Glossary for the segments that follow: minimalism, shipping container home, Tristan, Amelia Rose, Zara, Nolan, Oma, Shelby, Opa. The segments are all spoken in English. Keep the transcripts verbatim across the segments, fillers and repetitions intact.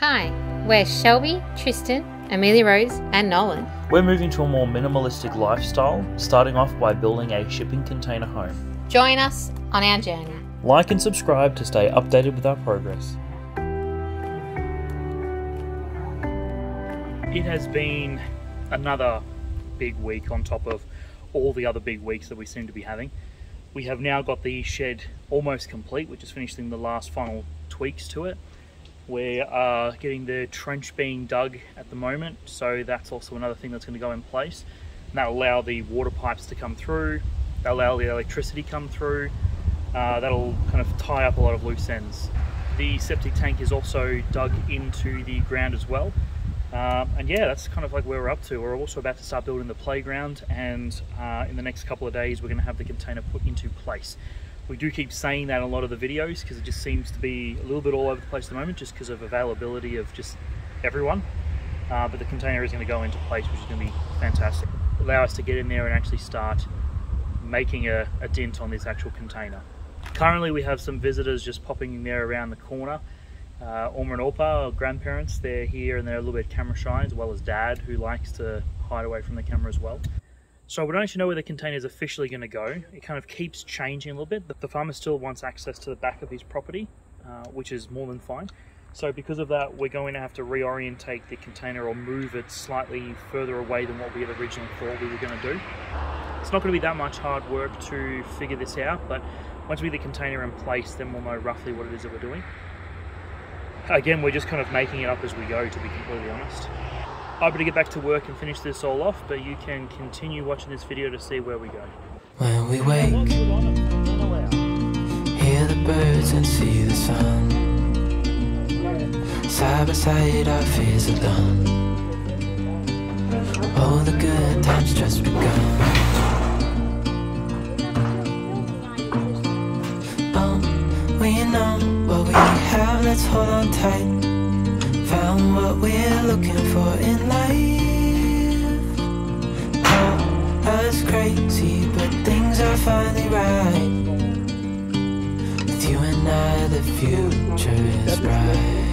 Hi, we're Shelby, Tristan, Amelia Rose and Nolan. We're moving to a more minimalistic lifestyle, starting off by building a shipping container home. Join us on our journey. Like and subscribe to stay updated with our progress. It has been another big week on top of all the other big weeks that we seem to be having. We have now got the shed almost complete. We're just finishing the last final tweaks to it. We are getting the trench being dug at the moment, so that's also another thing that's going to go in place. And that'll allow the water pipes to come through, that'll allow the electricity come through, uh, that'll kind of tie up a lot of loose ends. The septic tank is also dug into the ground as well. Um, and yeah, that's kind of like where we're up to. We're also about to start building the playground, and uh, in the next couple of days we're going to have the container put into place. We do keep saying that in a lot of the videos because it just seems to be a little bit all over the place at the moment just because of availability of just everyone. Uh, but the container is going to go into place, which is going to be fantastic. Allow us to get in there and actually start making a, a dent on this actual container. Currently we have some visitors just popping in there around the corner. Uh, Oma and Opa, our grandparents, they're here and they're a little bit camera shy, as well as Dad, who likes to hide away from the camera as well. So we don't actually know where the container is officially going to go. It kind of keeps changing a little bit. The farmer still wants access to the back of his property, uh, which is more than fine. So because of that, we're going to have to reorientate the container or move it slightly further away than what we had originally thought we were going to do. It's not going to be that much hard work to figure this out, but once we get the container in place, then we'll know roughly what it is that we're doing. Again, we're just kind of making it up as we go, to be completely honest. I better get back to work and finish this all off, but you can continue watching this video to see where we go. When we wake, hear the birds and see the sun. Side by side our fears are done. All the good times just begun. Oh, we know what we have, let's hold on tight. Found what we're looking for in life. Oh, that's crazy, but things are finally right. With you and I, the future is bright.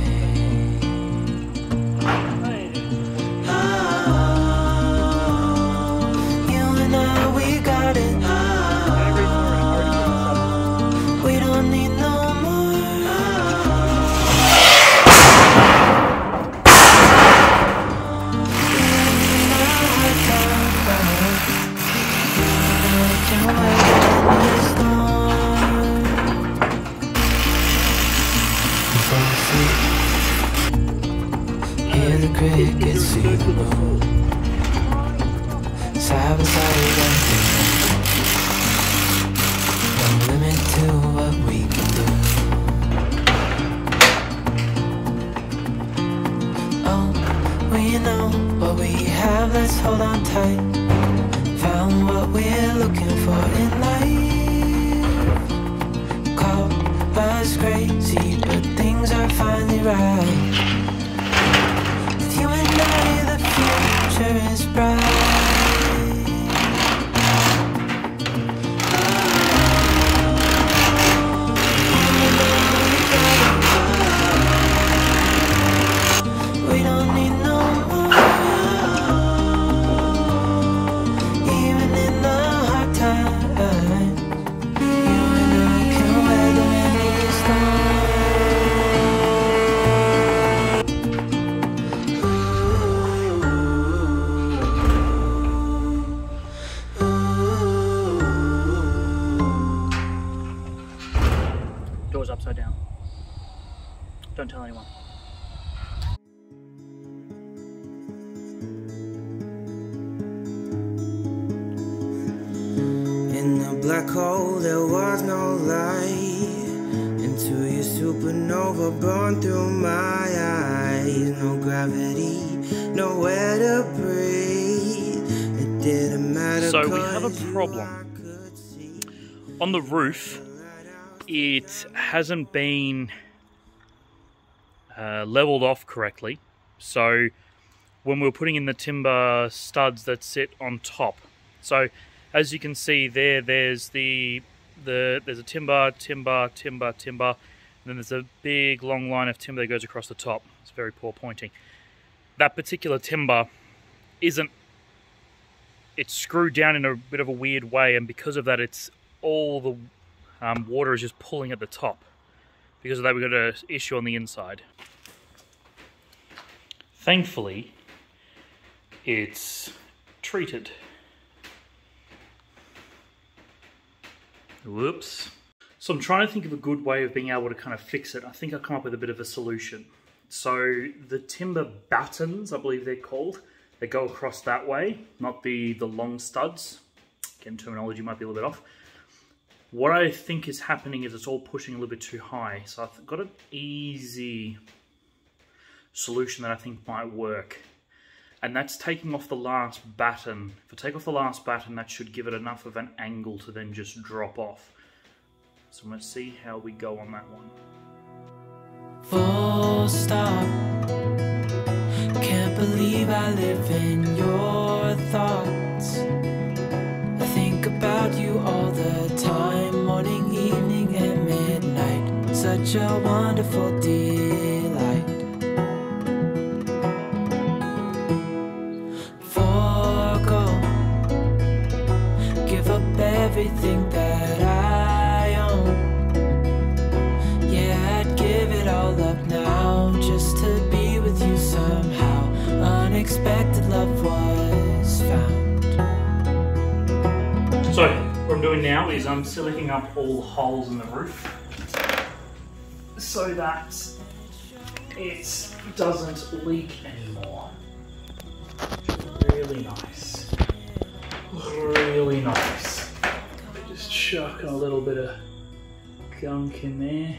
Let's hold on tight. Found what we're looking for in life. Call us crazy, but things are finally right. With you and I, the future is bright. Upside down. Don't tell anyone. In the black hole there was no light. Into your supernova burned through my eyes. No gravity, nowhere to breathe. It didn't matter. So we have a problem. On the roof, it hasn't been uh, leveled off correctly. So when we were putting in the timber studs that sit on top, so as you can see there, there's the the there's a timber, timber, timber, timber, then there's a big long line of timber that goes across the top. It's very poor pointing. That particular timber isn't, it's screwed down in a bit of a weird way, and because of that, it's all the um, water is just pulling at the top. Because of that, we've got an issue on the inside. Thankfully, it's treated. Whoops. So I'm trying to think of a good way of being able to kind of fix it. I think I'll come up with a bit of a solution. So the timber battens, I believe they're called, they go across that way, not the, the long studs. Again, terminology might be a little bit off. What I think is happening is it's all pushing a little bit too high. So I've got an easy solution that I think might work. And that's taking off the last batten. If I take off the last batten, that should give it enough of an angle to then just drop off. So I'm gonna see how we go on that one. Full stop. Can't believe I live in your thoughts. I think about you all the time, morning, evening, and midnight. Such a wonderful delight. Forgo. Give up everything that I own. Yeah, I'd give it all up now just to be with you somehow. Unexpected love was found. So, what I'm doing now is I'm sealing up all holes in the roof so that it doesn't leak anymore. Really nice. Really nice. Just chucking a little bit of gunk in there.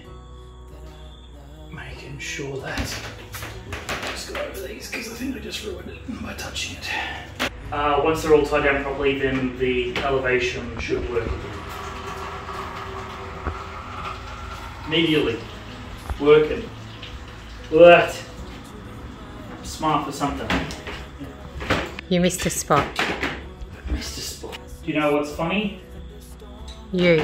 Making sure that. Just go over these because I think I just ruined it by touching it. Uh, once they're all tied down properly, then the elevation should work. Immediately. Working. Look at that. Smart for something. Yeah. You missed a spot. I missed a spot. Do you know what's funny? You.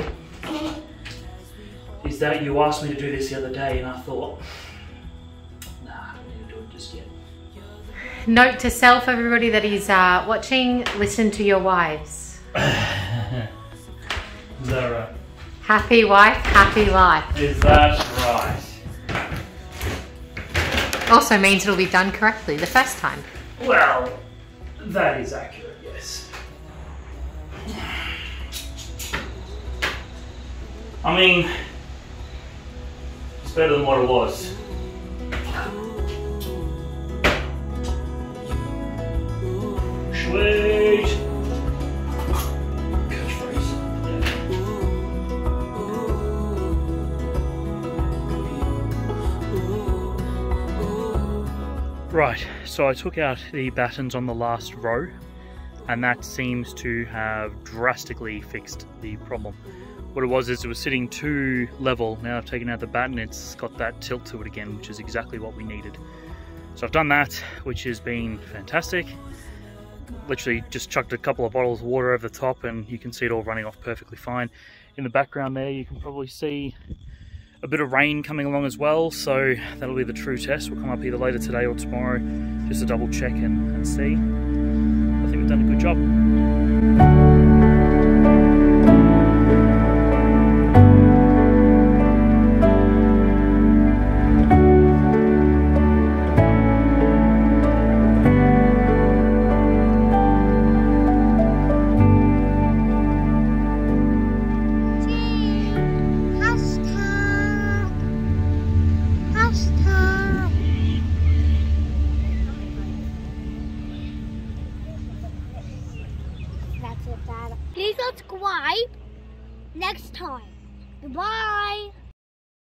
Is that you asked me to do this the other day and I thought, nah, I'm not gonna do it just yet. Note to self, everybody that is uh, watching, listen to your wives. Zara. Happy wife, happy life. Is that right? Also means it'll be done correctly the first time. Well, that is accurate, yes. I mean, it's better than what it was. Wait. Right, so I took out the battens on the last row, and that seems to have drastically fixed the problem. What it was is it was sitting too level. Now I've taken out the batten, it's got that tilt to it again, which is exactly what we needed. So I've done that, which has been fantastic. Literally just chucked a couple of bottles of water over the top and you can see it all running off perfectly fine. In the background there you can probably see a bit of rain coming along as well, so that'll be the true test. We'll come up either later today or tomorrow just to double check and, and see. I think we've done a good job. Please subscribe next time. Goodbye.